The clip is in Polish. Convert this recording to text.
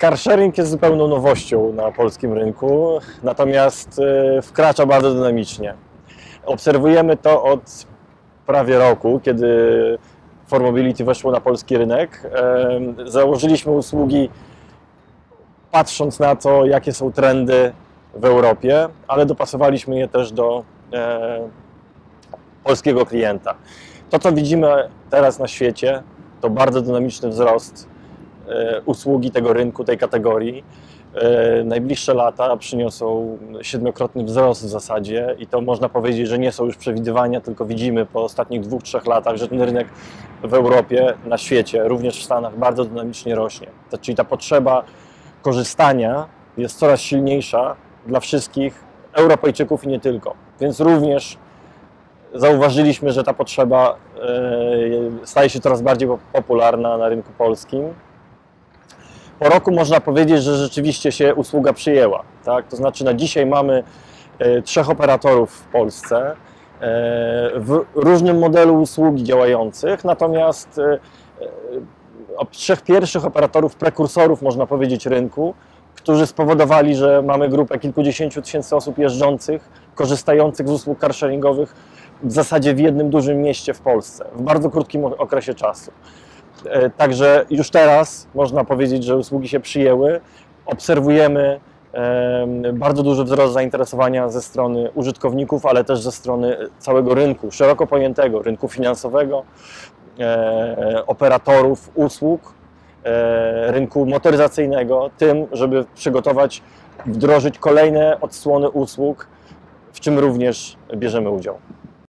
Carsharing jest zupełną nowością na polskim rynku, natomiast wkracza bardzo dynamicznie. Obserwujemy to od prawie roku, kiedy 4Mobility weszło na polski rynek. Założyliśmy usługi patrząc na to, jakie są trendy w Europie, ale dopasowaliśmy je też do polskiego klienta. To, co widzimy teraz na świecie, to bardzo dynamiczny wzrost usługi tego rynku, tej kategorii. Najbliższe lata przyniosą 7-krotny wzrost w zasadzie i to można powiedzieć, że nie są już przewidywania, tylko widzimy po ostatnich 2-3 latach, że ten rynek w Europie, na świecie, również w Stanach bardzo dynamicznie rośnie. Czyli ta potrzeba korzystania jest coraz silniejsza dla wszystkich Europejczyków i nie tylko. Więc również zauważyliśmy, że ta potrzeba staje się coraz bardziej popularna na rynku polskim. Po roku można powiedzieć, że rzeczywiście się usługa przyjęła, tak? To znaczy na dzisiaj mamy 3 operatorów w Polsce w różnym modelu usługi działających, natomiast 3 pierwszych operatorów, prekursorów można powiedzieć rynku, którzy spowodowali, że mamy grupę kilkudziesięciu tysięcy osób jeżdżących, korzystających z usług carsharingowych w zasadzie w jednym dużym mieście w Polsce, w bardzo krótkim okresie czasu. Także już teraz można powiedzieć, że usługi się przyjęły. Obserwujemy bardzo duży wzrost zainteresowania ze strony użytkowników, ale też ze strony całego rynku, szeroko pojętego, rynku finansowego, operatorów usług, rynku motoryzacyjnego, tym, żeby przygotować, wdrożyć kolejne odsłony usług, w czym również bierzemy udział.